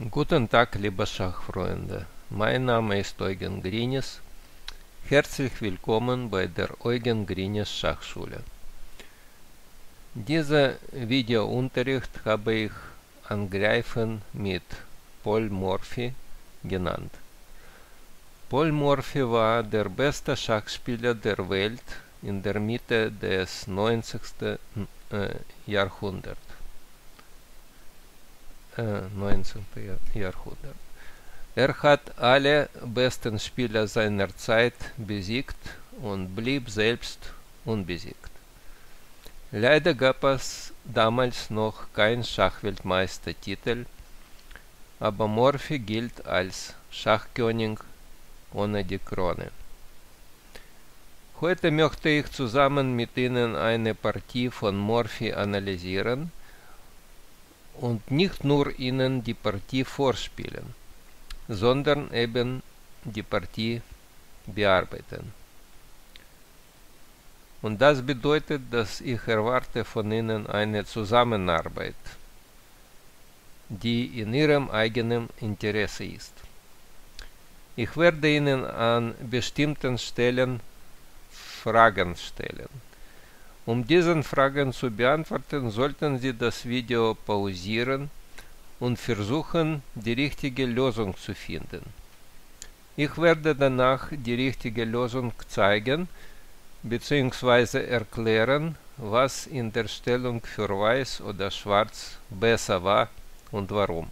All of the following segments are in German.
Guten Tag, liebe Schachfreunde. Mein Name ist Eugen Grinis. Herzlich willkommen bei der Eugen Grinis Schachschule. Diesen Videounterricht habe ich Angreifen mit Paul Morphy genannt. Paul Morphy war der beste Schachspieler der Welt in der Mitte des 90. Jahrhunderts. 19. Jahrhundert. Er hat alle besten Spieler seiner Zeit besiegt und blieb selbst unbesiegt. Leider gab es damals noch keinen Schachweltmeistertitel, aber Morphy gilt als Schachkönig ohne die Krone. Heute möchte ich zusammen mit Ihnen eine Partie von Morphy analysieren und nicht nur Ihnen die Partie vorspielen, sondern eben die Partie bearbeiten. Und das bedeutet, dass ich erwarte von Ihnen eine Zusammenarbeit, die in Ihrem eigenen Interesse ist. Ich werde Ihnen an bestimmten Stellen Fragen stellen. Um diesen Fragen zu beantworten, sollten Sie das Video pausieren und versuchen, die richtige Lösung zu finden. Ich werde danach die richtige Lösung zeigen bzw. erklären, was in der Stellung für Weiß oder Schwarz besser war und warum.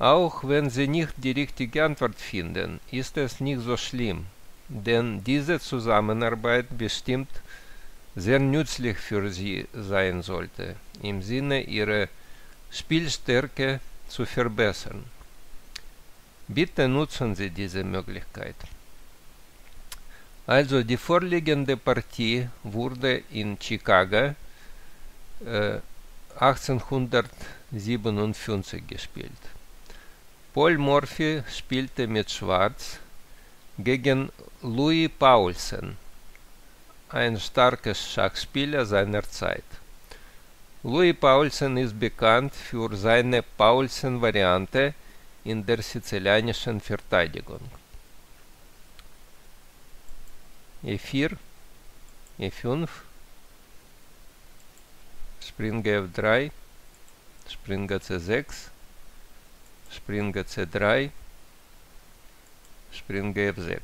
Auch wenn Sie nicht die richtige Antwort finden, ist es nicht so schlimm, denn diese Zusammenarbeit bestimmt sehr nützlich für Sie sein sollte, im Sinne Ihrer Spielstärke zu verbessern. Bitte nutzen Sie diese Möglichkeit. Also, die vorliegende Partie wurde in Chicago 1857 gespielt. Paul Morphy spielte mit Schwarz gegen Louis Paulsen, ein starker Schachspieler seiner Zeit. Louis Paulsen ist bekannt für seine Paulsen-Variante in der sizilianischen Verteidigung. E4, E5, Springer F3, Springer C6, Springer C3, Springer F6.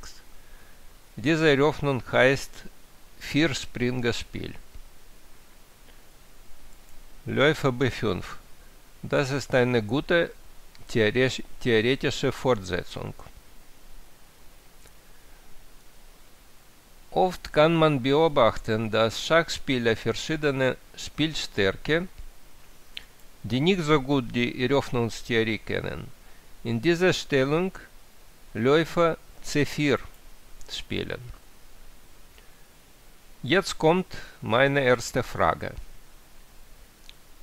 Diese Eröffnung heißt 4-Springer-Spiel. Läufer B5. Das ist eine gute theoretische Fortsetzung. Oft kann man beobachten, dass Schachspieler verschiedene Spielstärke, die nicht so gut die Eröffnungstheorie kennen, in dieser Stellung Läufer C4 spielen. Jetzt kommt meine erste Frage.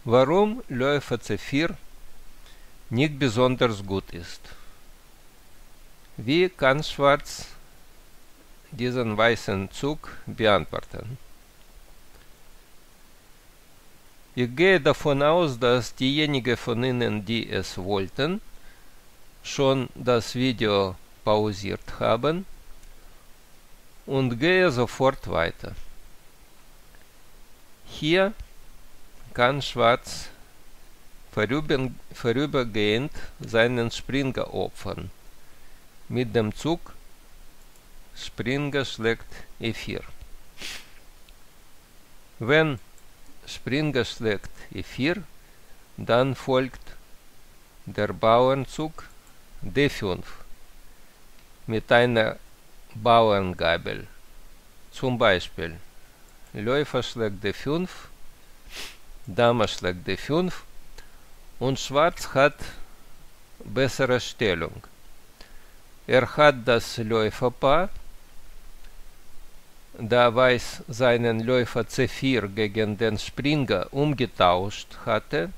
Warum Läufer C4 nicht besonders gut ist? Wie kann Schwarz diesen weißen Zug beantworten? Ich gehe davon aus, dass diejenigen von Ihnen, die es wollten, schon das Video pausiert haben, und gehe sofort weiter. Hier kann Schwarz vorübergehend seinen Springer opfern mit dem Zug Springer schlägt E4. Wenn Springer schlägt E4, dann folgt der Bauernzug D5 mit einer Bauerngabel. Zum Beispiel Läufer schlägt D5, Dame schlägt D5 und Schwarz hat bessere Stellung. Er hat das Läuferpaar, da Weiß seinen Läufer C4 gegen den Springer umgetauscht hatte,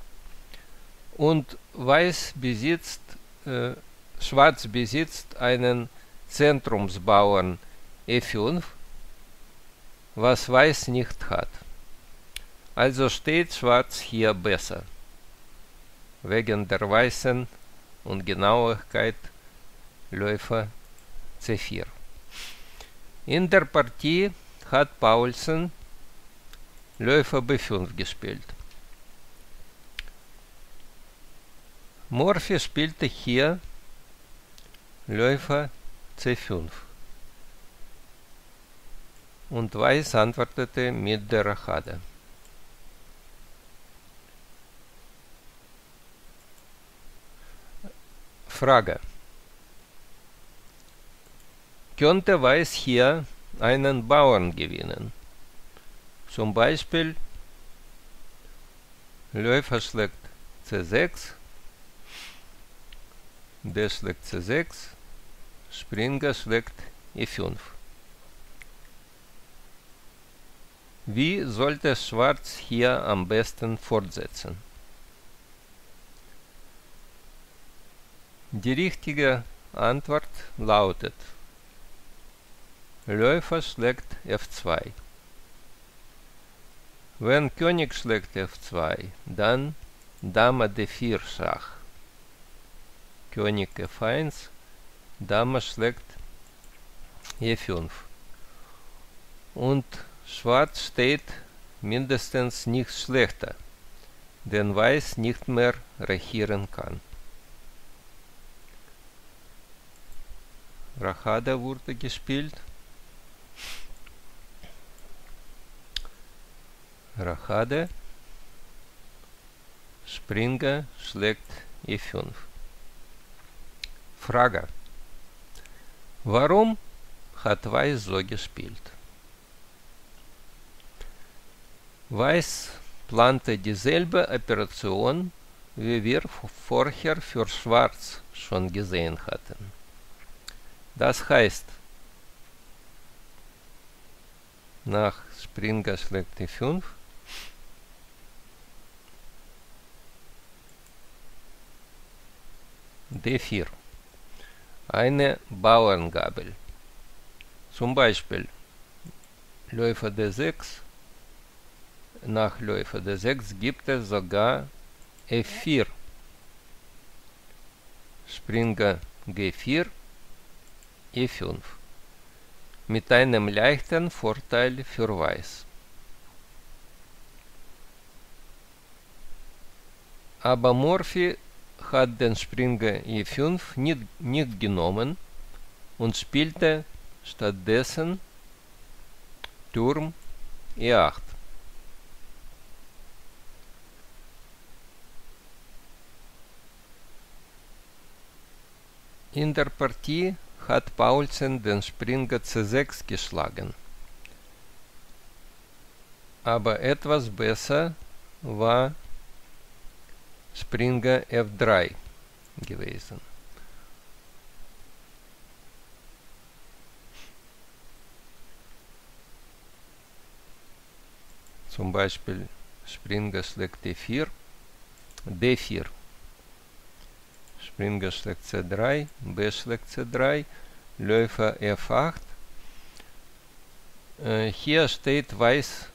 und Schwarz besitzt einen Zentrumsbauern E5, was Weiß nicht hat. Also steht Schwarz hier besser. wegen der weißen und Genauigkeit Läufer C4. In der Partie hat Paulsen Läufer B5 gespielt. Morphy spielte hier Läufer C5 und Weiß antwortete mit der Rochade. Frage: Könnte Weiß hier einen Bauern gewinnen? Zum Beispiel Läufer schlägt C6, B schlägt C6, Springer schlägt E5. Wie sollte Schwarz hier am besten fortsetzen? Die richtige Antwort lautet: Läufer schlägt F2. Wenn König schlägt F2, dann Dame D4 Schach. König F1, Dame schlägt E5. Und Schwarz steht mindestens nicht schlechter, denn Weiß nicht mehr regieren kann. Rochade wurde gespielt. Rochade. Springer schlägt E5. Frage: Warum hat Weiß so gespielt? Weiß plante dieselbe Operation, wie wir vorher für Schwarz schon gesehen hatten. Das heißt, nach Springer schlägt E5 D4 eine Bauerngabel. Zum Beispiel Läufer D6. Nach Läufer D6 gibt es sogar F4. Springer G4, E5. Mit einem leichten Vorteil für Weiß. Aber Morphy hat den Springer E5 nicht genommen und spielte stattdessen Turm E8. In der Partie hat Paulsen den Springer C6 geschlagen. Aber etwas besser war Springer F3 gewesen. Zum Beispiel Springer schlägt E4, D4. Springer schlägt C3, B schlägt C3, Läufer F8. Hier steht Weiß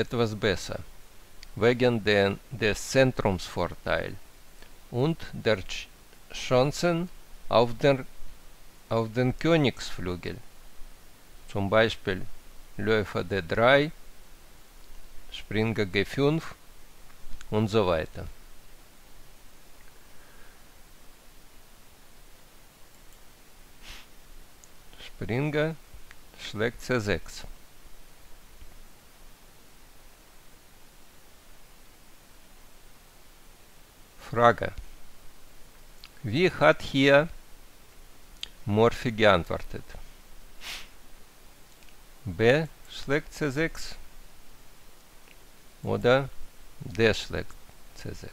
etwas besser, wegen des Zentrumsvorteils und der Chancen auf den Königsflügel. Zum Beispiel Läufer D3, Springer G5 und so weiter. Springer schlägt C6. Frage: Wie hat hier Morphy geantwortet? B schlägt C6 oder D schlägt C6?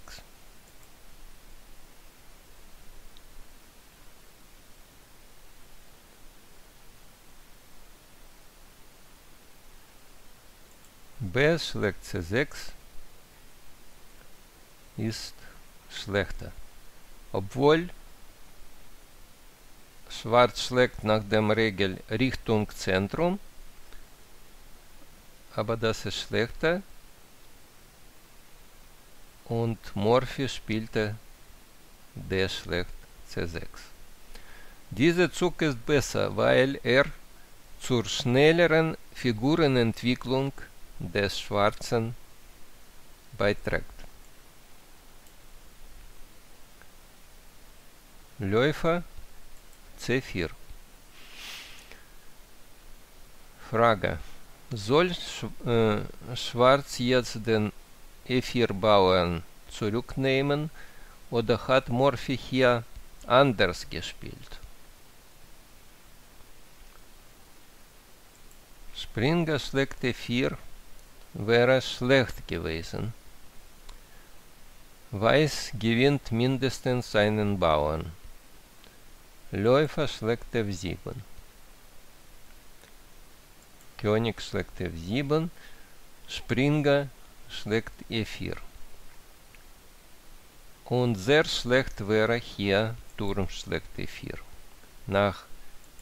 B schlägt C6 ist schlechter, obwohl Schwarz schlägt nach dem Regel Richtung Zentrum, aber das ist schlechter und Morphy spielte D schlägt C6. Dieser Zug ist besser, weil er zur schnelleren Figurenentwicklung des Schwarzen beiträgt. Läufer C4. Frage: Soll Schwarz jetzt den E4-Bauern zurücknehmen oder hat Morphy hier anders gespielt? Springer schlägt E4 wäre schlecht gewesen. Weiß gewinnt mindestens einen Bauern. Läufer schlägt F7. König schlägt F7. Springer schlägt E4. Und sehr schlecht wäre hier Turm schlägt E4. Nach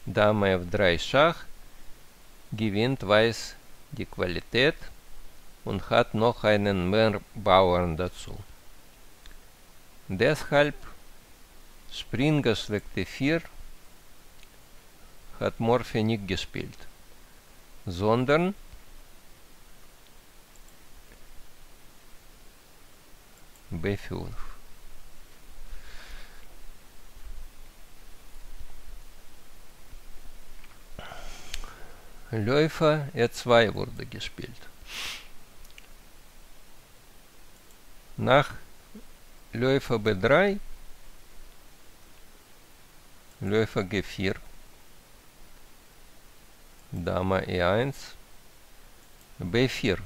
Dame F3 Schach gewinnt Weiß die Qualität und hat noch einen mehr Bauern dazu. Deshalb Springer schlägt E4 hat Morphy nicht gespielt, sondern B5. Läufer E2 wurde gespielt. Nach Läufer B3, Läufer G4, Dame E1, B4,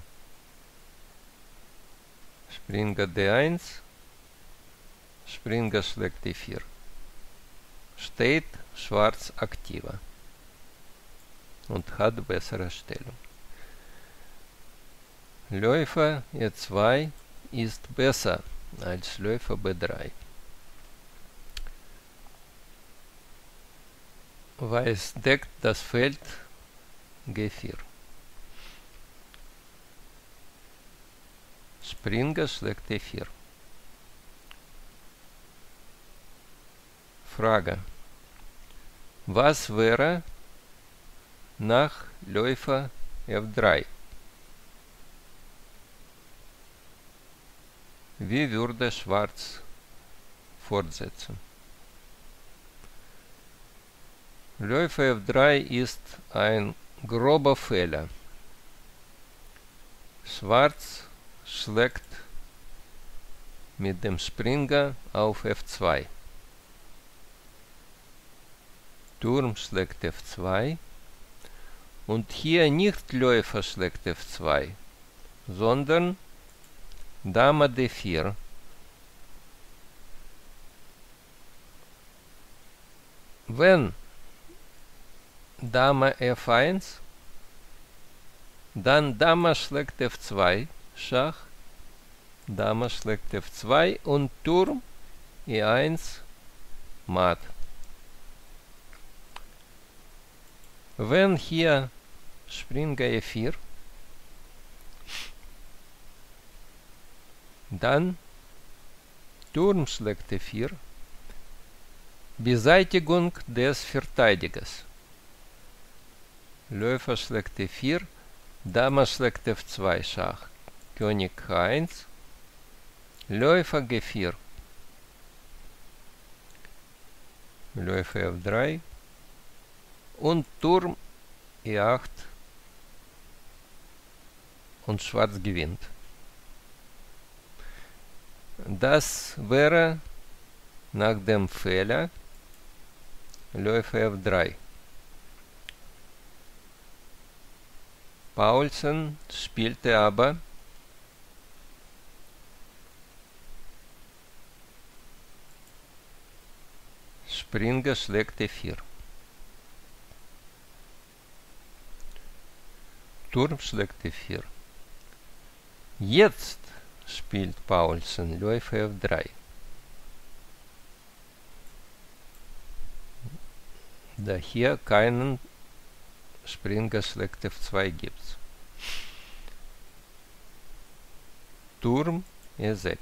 Springer D1, Springer schlägt E4. Steht Schwarz aktiver und hat bessere Stellung. Läufer E2 ist besser als Läufer B3. Weiß deckt das Feld G4. Springer schlägt E4. Frage: Was wäre nach Läufer F3? Wie würde Schwarz fortsetzen? Läufer F3 ist ein grober Fehler. Schwarz schlägt mit dem Springer auf F2. Turm schlägt F2. Und hier nicht Läufer schlägt F2, sondern Dame D4, wenn Dame F1, dann Dame schlägt F2, Schach, Dame schlägt F2 und Turm E1, Matt. Wenn hier Springer E4, dann Turm schlägt E4, Beseitigung des Verteidigers. Läufer schlägt E4, Dame schlägt F2 Schach, König H1, Läufer G4, Läufer F3 und Turm E8 und Schwarz gewinnt. Das wäre nach dem Fehler Läufer F3. Paulsen spielte aber Springer schlägt E4. Turm schlägt E4. Jetzt spielt Paulsen Läufer F3. Da hier keinen Springer schlägt F2 gibt. Turm E6.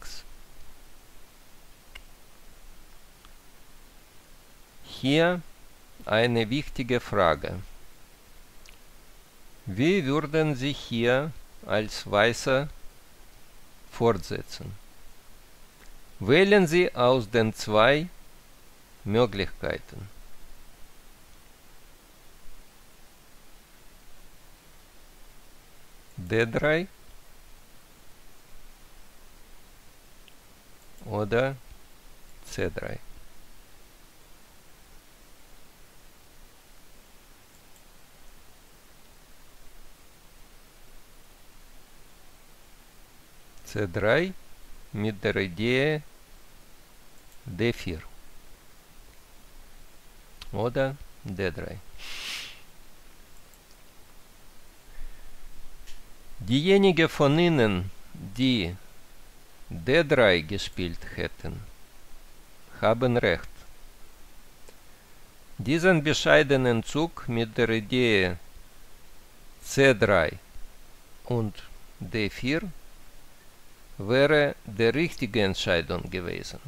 hier eine wichtige Frage. Wie würden Sie hier als Weißer fortsetzen? Wählen Sie aus den zwei Möglichkeiten. D3 oder C3. C3 mit der Idee D4 oder D3. Diejenigen von Ihnen, die D3 gespielt hätten, haben recht. Diesen bescheidenen Zug mit der Idee C3 und D4 wäre die richtige Entscheidung gewesen.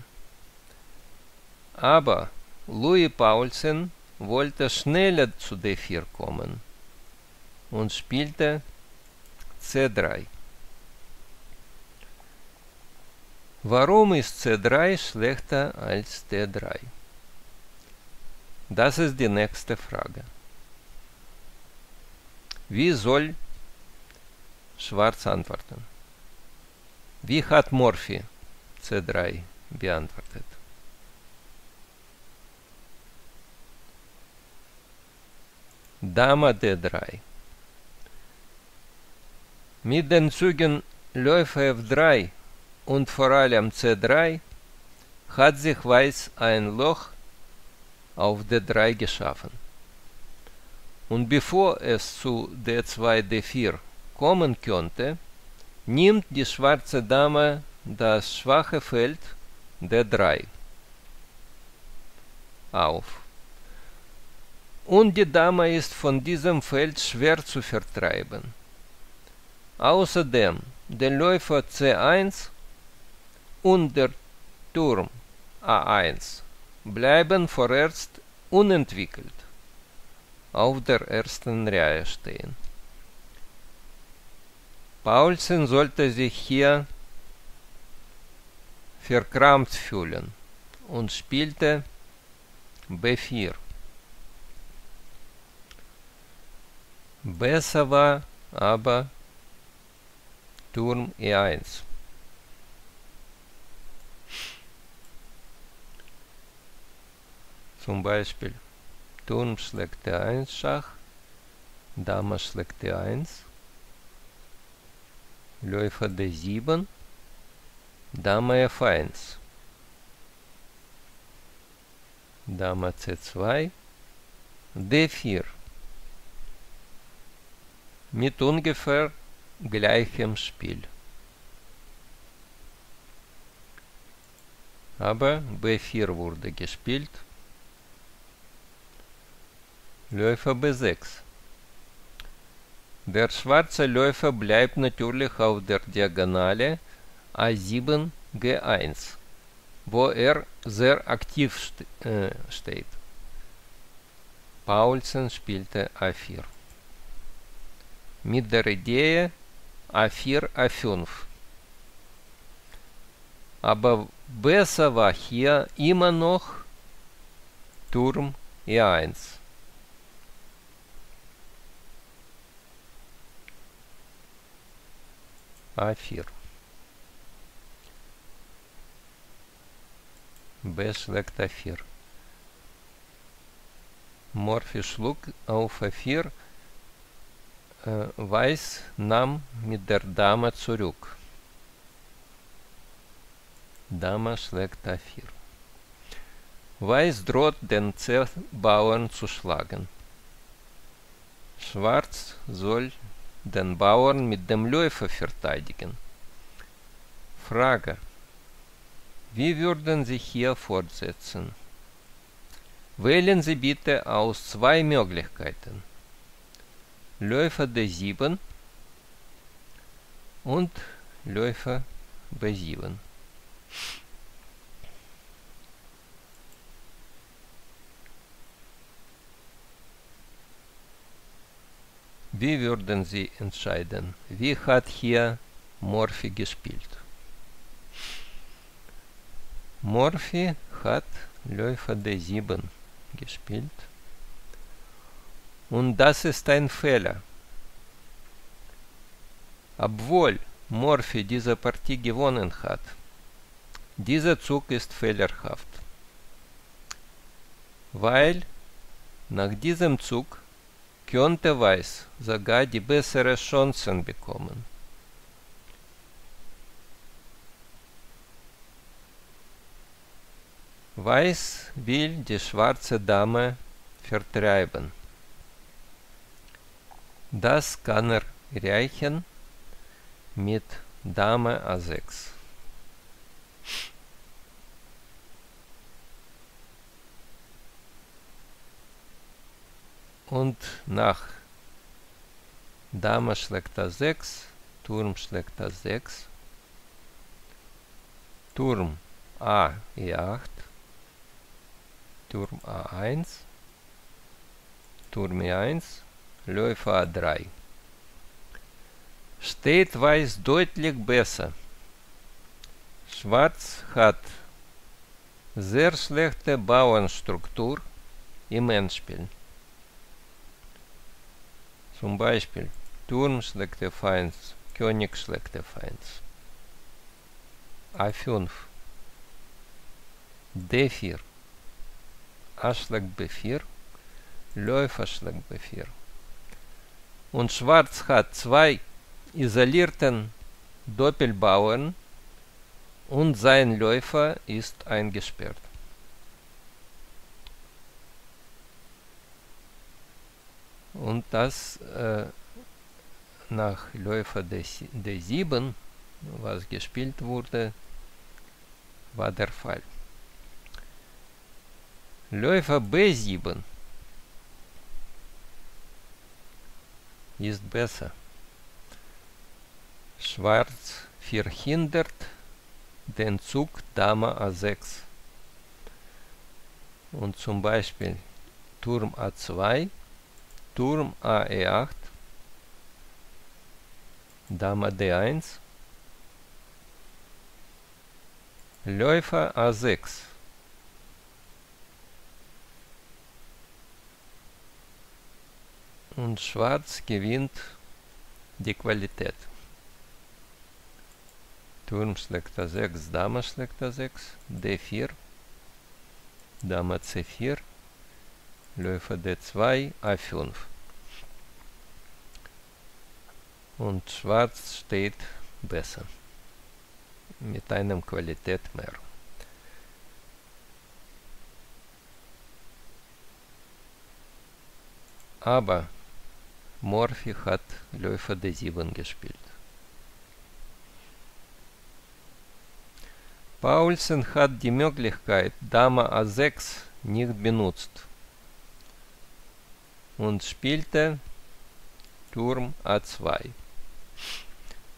Aber Louis Paulsen wollte schneller zu D4 kommen und spielte C3. Warum ist C3 schlechter als D3? Das ist die nächste Frage. Wie soll Schwarz antworten? Wie hat Morphy C3 beantwortet? Dame D3. Mit den Zügen Läufer F3 und vor allem C3 hat sich Weiß ein Loch auf D3 geschaffen. Und bevor es zu D2, D4 kommen könnte, nimmt die schwarze Dame das schwache Feld D3 auf. Und die Dame ist von diesem Feld schwer zu vertreiben. Außerdem der Läufer C1 und der Turm A1 bleiben vorerst unentwickelt auf der ersten Reihe stehen. Paulsen sollte sich hier verkrampft fühlen und spielte B4. Besser war aber Turm E1. Zum Beispiel Turm schlägt D1 Schach, Dame schlägt D1, Läufer D7, Dame F1, Dame C2, D4. Mit ungefähr gleichem Spiel. Aber B4 wurde gespielt. Läufer B6. Der schwarze Läufer bleibt natürlich auf der Diagonale A7 G1, wo er sehr aktiv steht. Paulsen spielte A4 mit der Idee A4, A5. Aber besser war hier immer noch Turm E1. A4. B schlägt A4. Morphy schlug auf A4. Weiß nahm mit der Dame zurück. Dame schlägt A4. Weiß droht den C-Bauern zu schlagen. Schwarz soll den Bauern mit dem Läufer verteidigen. Frage: Wie würden Sie hier fortsetzen? Wählen Sie bitte aus zwei Möglichkeiten. Läufer D7 und Läufer B7. Wie würden Sie entscheiden? Wie hat hier Morphy gespielt? Morphy hat Läufer D7 gespielt. Und das ist ein Fehler. Obwohl Morphy diese Partie gewonnen hat, dieser Zug ist fehlerhaft. Weil nach diesem Zug könnte Weiß sogar die besseren Chancen bekommen. Weiß will die schwarze Dame vertreiben. Das kann er erreichen mit Dame A6. Und nach Dame schlägt A6, Turm schlägt A6, Turm A E8, Turm A1, Turm E1, Läufer A3. Steht Weiß deutlich besser. Schwarz hat sehr schlechte Bauernstruktur im Endspiel. Zum Beispiel Turm schlägt F1, König schlägt F1, A5, D4, A schlägt B4, Läufer schlägt B4. Und Schwarz hat zwei isolierten Doppelbauern und sein Läufer ist eingesperrt. Und das nach Läufer D7, was gespielt wurde, war der Fall. Läufer B7 ist besser. Schwarz verhindert den Zug Dame A6. Und zum Beispiel Turm A2, Turm A E8, Dame D1, Läufer A6. Und Schwarz gewinnt die Qualität. Turm schlägt A6, Dame schlägt A6, D4, Dame C4, Läufer D2, A5. Und Schwarz steht besser. Mit einem Qualität mehr. Aber Morphy hat Läufer D7 gespielt. Paulsen hat die Möglichkeit Dame A6 nicht benutzt und spielte Turm A2.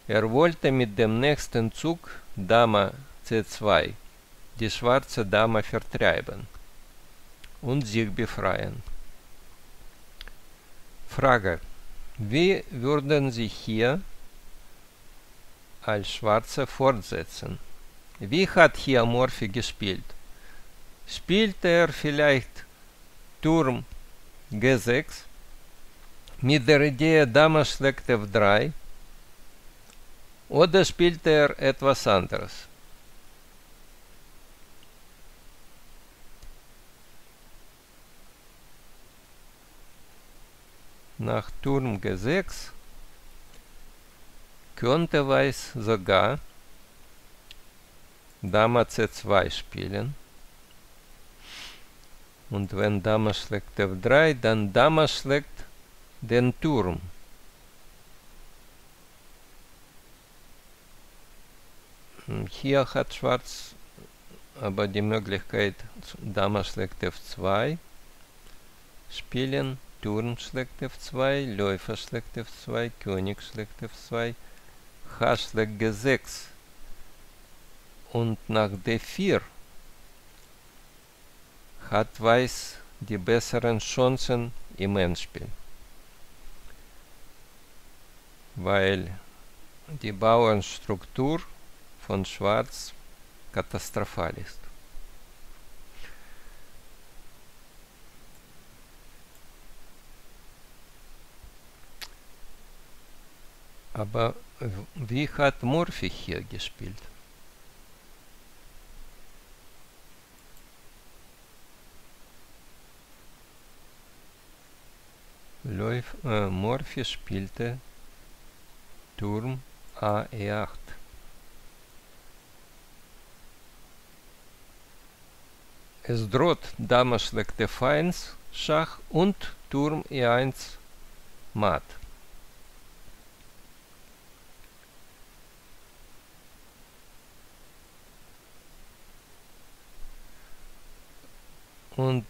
Er wollte mit dem nächsten Zug Dame C2 die schwarze Dame vertreiben und sich befreien. Frage: Wie würden Sie hier als Schwarze fortsetzen? Wie hat hier Morphy gespielt? Spielte er vielleicht Turm G6 mit der Idee Dame schlägt F3? Oder spielte er etwas anderes? Nach Turm G6 könnte Weiß sogar Dame C2 spielen. Und wenn Dame schlägt F3, dann Dame schlägt den Turm. Hier hat Schwarz aber die Möglichkeit, Dame schlägt F2 spielen, Turm schlägt F2, Läufer schlägt F2, König schlägt F2, H schlägt G6. Und nach D4 hat Weiß die besseren Chancen im Endspiel. weil die Bauernstruktur von Schwarz katastrophal ist. Aber wie hat Morphy hier gespielt? Morphy spielte Turm AE8. Es droht Dame schlägt F1 Schach und Turm E1 Matt. Und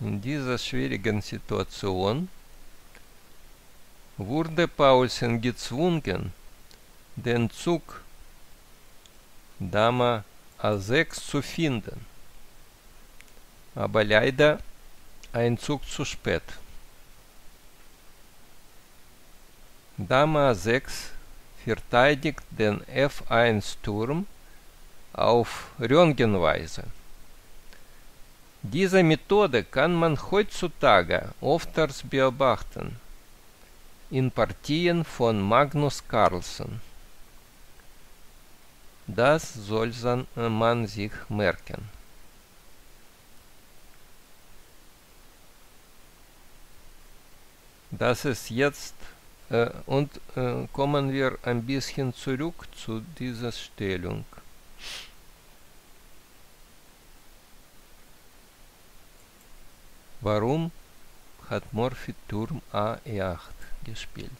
in dieser schwierigen Situation wurde Paulsen gezwungen, den Zug Dame A6 zu finden, aber leider ein Zug zu spät. Dame A6 verteidigt den F1-Turm auf Röntgenweise. Diese Methode kann man heutzutage öfters beobachten in Partien von Magnus Carlsen. Das soll man sich merken. Das ist jetzt kommen wir ein bisschen zurück zu dieser Stellung. Warum hat Morphy Turm AE8 gespielt?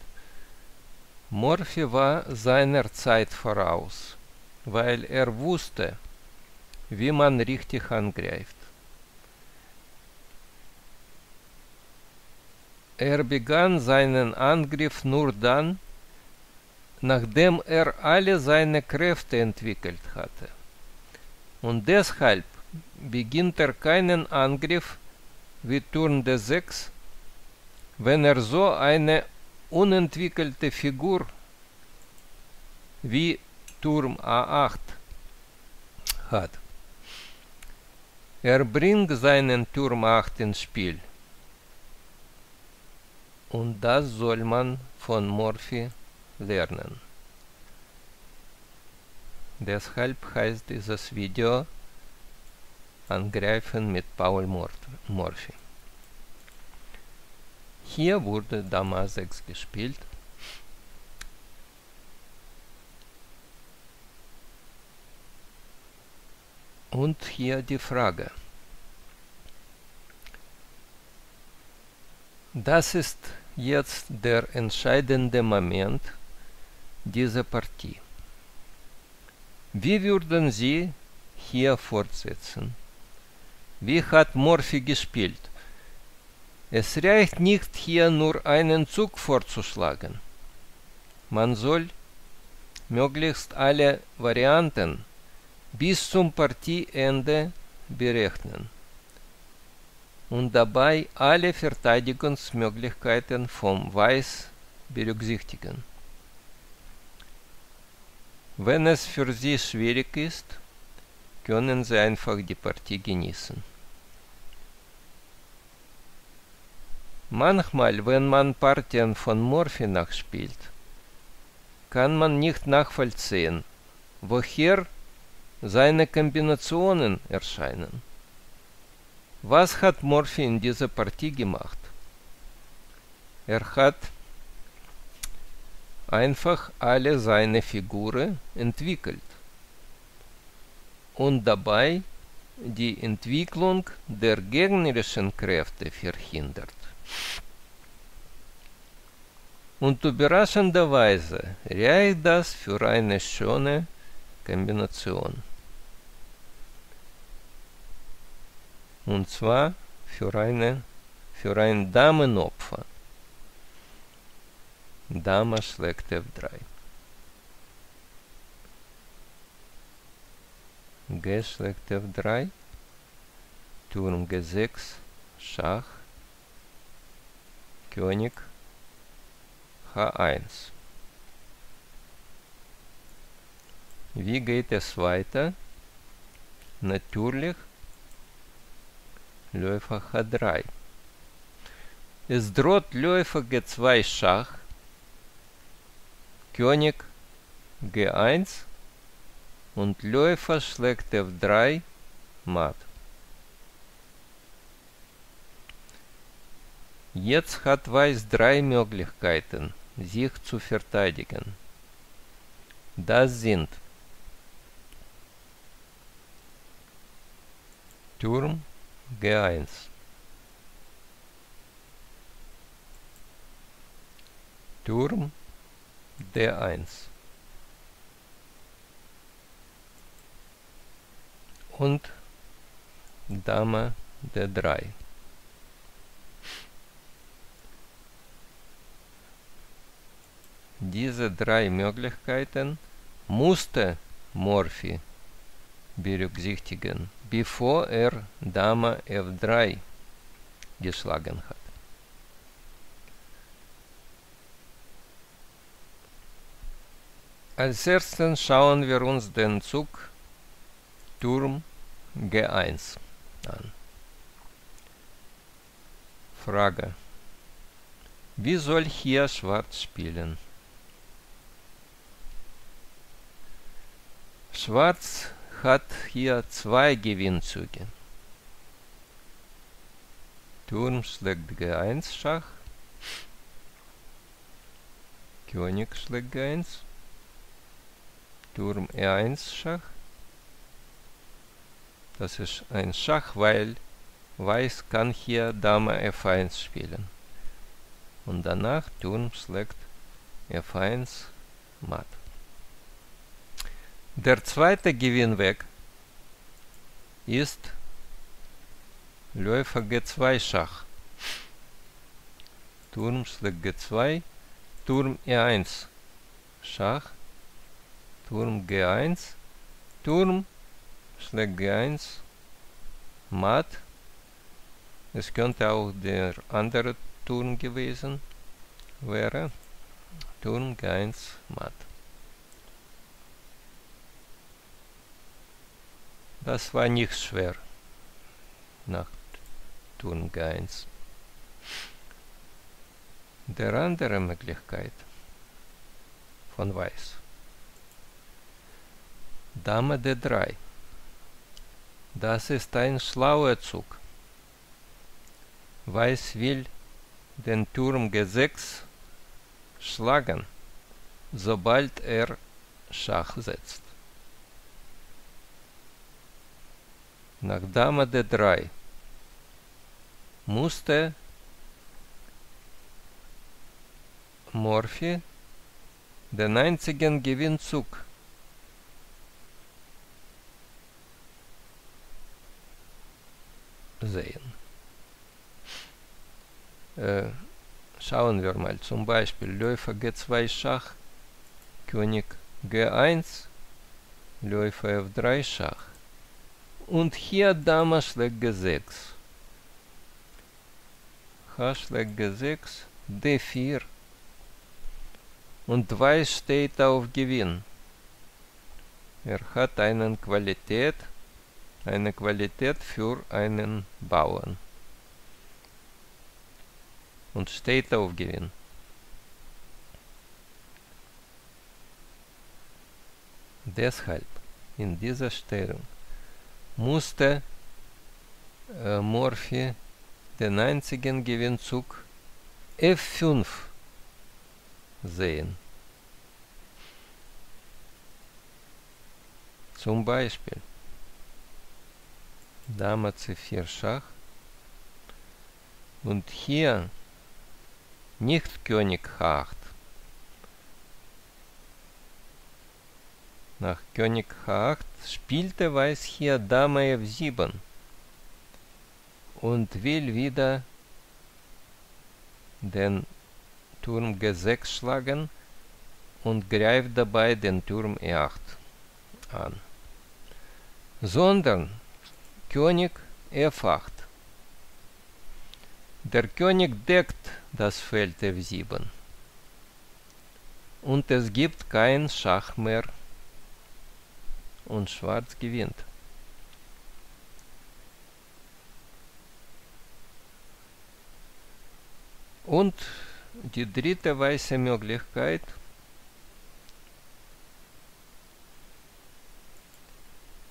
Morphy war seiner Zeit voraus, weil er wusste, wie man richtig angreift. Er begann seinen Angriff nur dann, nachdem er alle seine Kräfte entwickelt hatte. Und deshalb beginnt er keinen Angriff wie Turm D6, wenn er so eine unentwickelte Figur wie Turm A8 hat. Er bringt seinen Turm A8 ins Spiel. Und das soll man von Morphy lernen. Deshalb heißt dieses Video Angreifen mit Paul Morphy. Hier wurde Dame A6 gespielt. Und hier die Frage. Das ist jetzt der entscheidende Moment dieser Partie. Wie würden Sie hier fortsetzen? Wie hat Morphy gespielt? Es reicht nicht, hier nur einen Zug vorzuschlagen. Man soll möglichst alle Varianten bis zum Partieende berechnen und dabei alle Verteidigungsmöglichkeiten vom Weiß berücksichtigen. Wenn es für Sie schwierig ist, können Sie einfach die Partie genießen. Manchmal, wenn man Partien von Morphy nachspielt, kann man nicht nachvollziehen, woher seine Kombinationen erscheinen. Was hat Morphy in dieser Partie gemacht? Er hat einfach alle seine Figuren entwickelt und dabei die Entwicklung der gegnerischen Kräfte verhindert. Und überraschenderweise reicht das für eine schöne Kombination. Und zwar für ein Damenopfer. Dame schlägt F3. G schlägt F3. Turm G6. Schach. König H1. Wie geht es weiter? Natürlich Läufer H3. Es droht Läufer G2 Schach, König G1 und Läufer schlägt F3 matt. Jetzt hat Weiß drei Möglichkeiten, sich zu verteidigen. Das sind Turm G1, Turm D1 und Dame D3. Diese drei Möglichkeiten musste Morphy berücksichtigen, bevor er Dame F3 geschlagen hat. Als erstes schauen wir uns den Zug Turm G1 an. Frage: Wie soll hier Schwarz spielen? Schwarz hat hier zwei Gewinnzüge. Turm schlägt G1 Schach, König schlägt G1, Turm E1 Schach. Das ist ein Schach, weil Weiß kann hier Dame F1 spielen. Und danach Turm schlägt F1 matt. Der zweite Gewinnweg ist Läufer G2 Schach. Turm schlägt G2, Turm E1 Schach, Turm G1, Turm schlägt G1 matt. Es könnte auch der andere Turm gewesen wäre. Turm G1 matt. Das war nicht schwer nach Turm G1. Der andere Möglichkeit von Weiß: Dame D3. Das ist ein schlauer Zug. Weiß will den Turm G6 schlagen, sobald er Schach setzt. Nach Dame D3 musste Morphy den einzigen Gewinnzug sehen. Schauen wir mal, zum Beispiel Läufer G2 Schach, König G1, Läufer F3 Schach. Und hier Dame schlägt G6. H schlägt G6, D4. Und Weiß steht auf Gewinn. Er hat eine Qualität für einen Bauern. Und steht auf Gewinn. Deshalb in dieser Stellung musste Morphy den einzigen Gewinnzug F5 sehen. Zum Beispiel Dame C4 Schach und hier nicht König H8. Nach König H8 spielte Weiß hier Dame F7 und will wieder den Turm G6 schlagen und greift dabei den Turm E8 an, sondern König F8. Der König deckt das Feld F7. Und es gibt kein Schach mehr. Und Schwarz gewinnt. Und die dritte weiße Möglichkeit.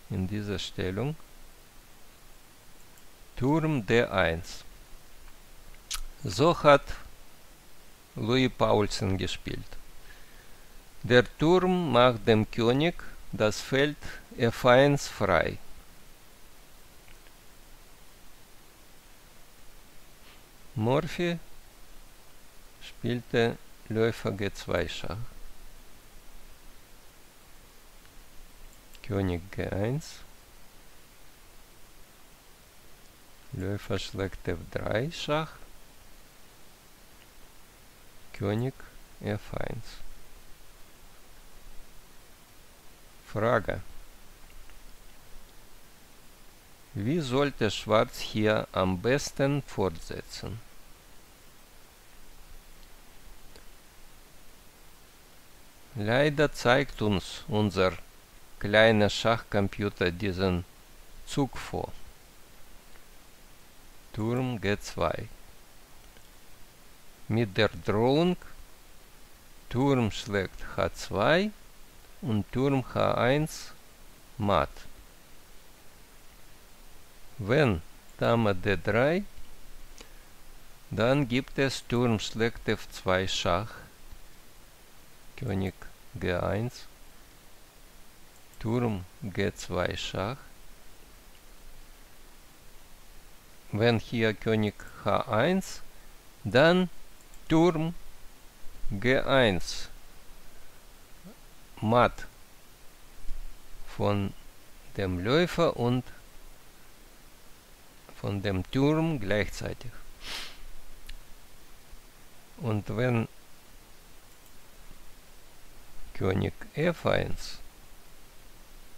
In dieser Stellung. Turm D1. So hat Louis Paulsen gespielt. Der Turm macht dem König das Feld F1 frei. Morphy spielte Läufer G2 Schach. König G1. Läufer schlägt F3 Schach. König F1. Frage: Wie sollte Schwarz hier am besten fortsetzen? Leider zeigt uns unser kleiner Schachcomputer diesen Zug vor. Turm G2. Mit der Drohung Turm schlägt H2 und Turm H1 matt. Wenn Dame D3, dann gibt es Turm schlägt F2 Schach, König G1, Turm G2 Schach. Wenn hier König H1, dann Turm G1 matt von dem Läufer und von dem Turm gleichzeitig. Und wenn König F1,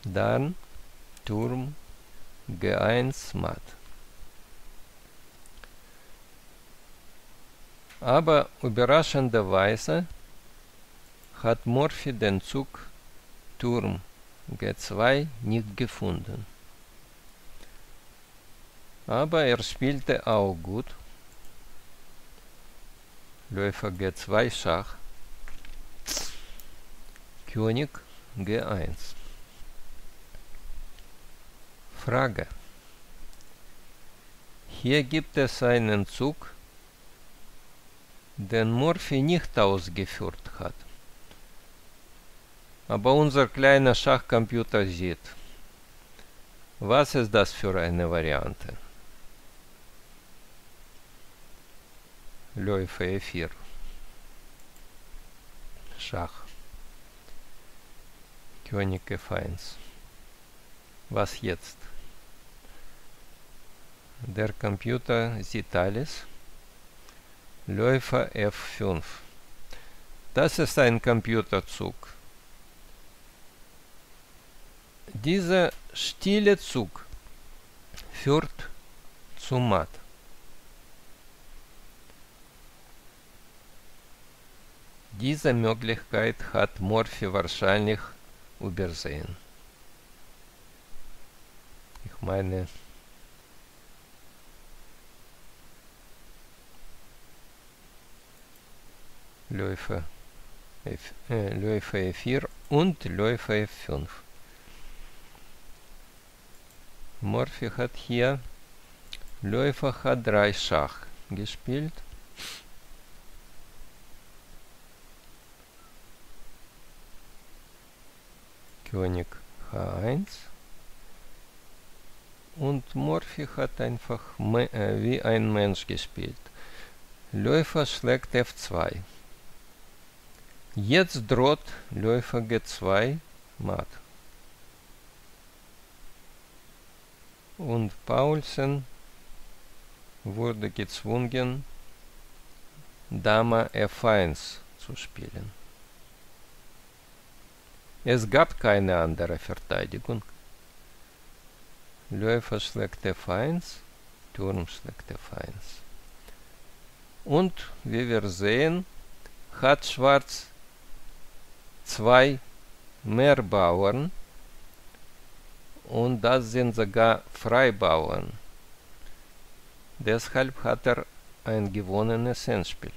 dann Turm G1 matt. Aber überraschenderweise hat Morphy den Zug Turm G2 nicht gefunden. Aber er spielte auch gut. Läufer G2 Schach. König G1. Frage: Hier gibt es einen Zug, den Morphy nicht ausgeführt hat. Aber unser kleiner Schachcomputer sieht. Was ist das für eine Variante? Läufer E4. Schach. König F1. Was jetzt? Der Computer sieht alles. Läufer F5. Das ist ein Computerzug. Dieser stille Zug führt zu matt. Diese Möglichkeit hat Morphy wahrscheinlich übersehen. Ich meine, Läufer Läufer E4 und Läufer F5. Morphy hat hier Läufer H3 Schach gespielt. König H1. Und Morphy hat einfach wie ein Mensch gespielt. Läufer schlägt F2. Jetzt droht Läufer G2 matt. Und Paulsen wurde gezwungen, Dame F1 zu spielen. Es gab keine andere Verteidigung. Läufer schlägt F1, Turm schlägt F1. Und wie wir sehen, hat Schwarz zwei mehr Bauern, und das sind sogar Freibauern. Deshalb hat er ein gewonnenes Endspiel.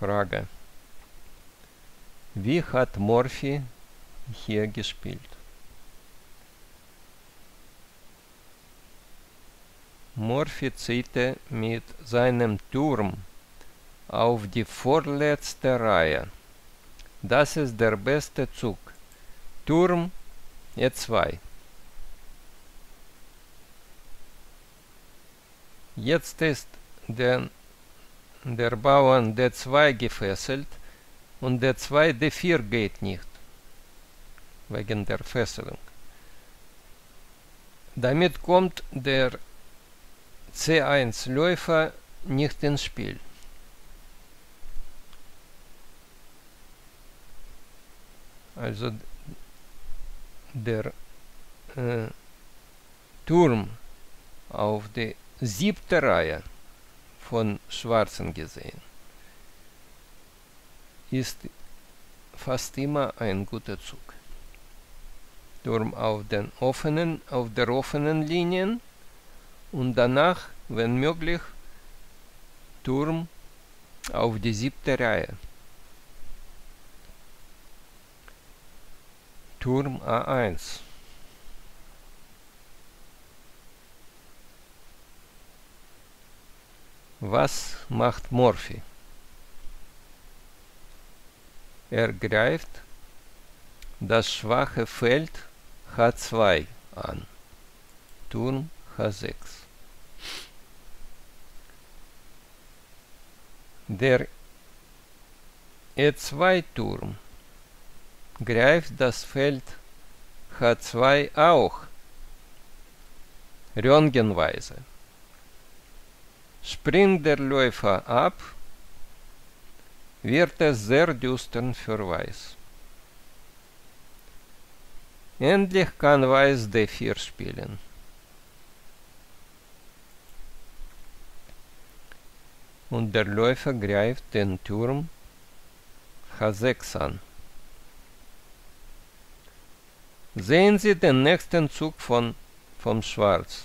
Frage: Wie hat Morphy hier gespielt? Morphy ziehte mit seinem Turm auf die vorletzte Reihe. Das ist der beste Zug. Turm E2. Jetzt ist der Bauern D2 gefesselt und D2 D4 geht nicht, wegen der Fesselung. Damit kommt der C1-Läufer nicht ins Spiel. Also der Turm auf die siebte Reihe von Schwarzen gesehen ist fast immer ein guter Zug. Turm auf der offenen Linien und danach, wenn möglich, Turm auf die siebte Reihe. Turm A1. Was macht Morphy? Er greift das schwache Feld H2 an. Turm H6. Der E2-Turm greift das Feld H2 auch röntgenweise. Springt der Läufer ab, wird es sehr düster für Weiß. Endlich kann Weiß D4 spielen. Und der Läufer greift den Turm H6 an. Sehen Sie den nächsten Zug vom Schwarz.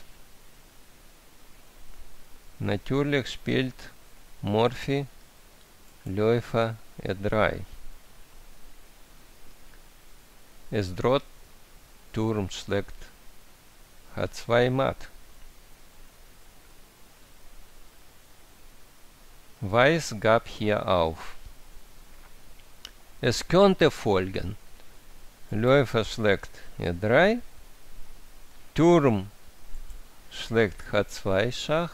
Natürlich spielt Morphy Läufer E3. Es droht, Turm schlägt H2 matt. Weiß gab hier auf. Es könnte folgen: Läufer schlägt E3, Turm schlägt H2 Schach,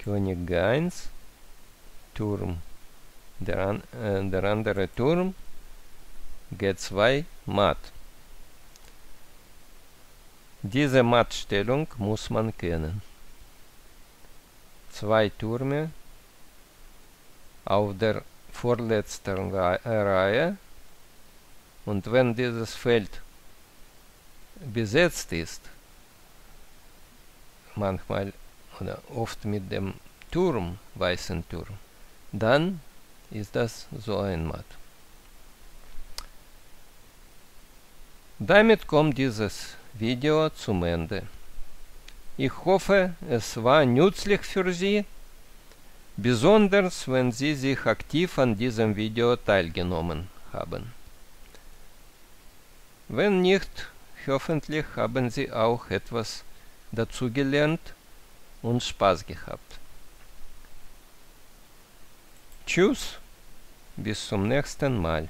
König G1, Turm, der andere Turm, G2 matt. Diese Mattstellung muss man kennen. Zwei Türme auf der vorletzten Reihe, und wenn dieses Feld besetzt ist, manchmal oder oft mit dem Turm, weißen Turm, dann ist das so ein Matt. Damit kommt dieses Video zum Ende. Ich hoffe, es war nützlich für Sie, besonders wenn Sie sich aktiv an diesem Video teilgenommen haben. Wenn nicht, hoffentlich haben Sie auch etwas dazu gelernt und Spaß gehabt. Tschüss, bis zum nächsten Mal.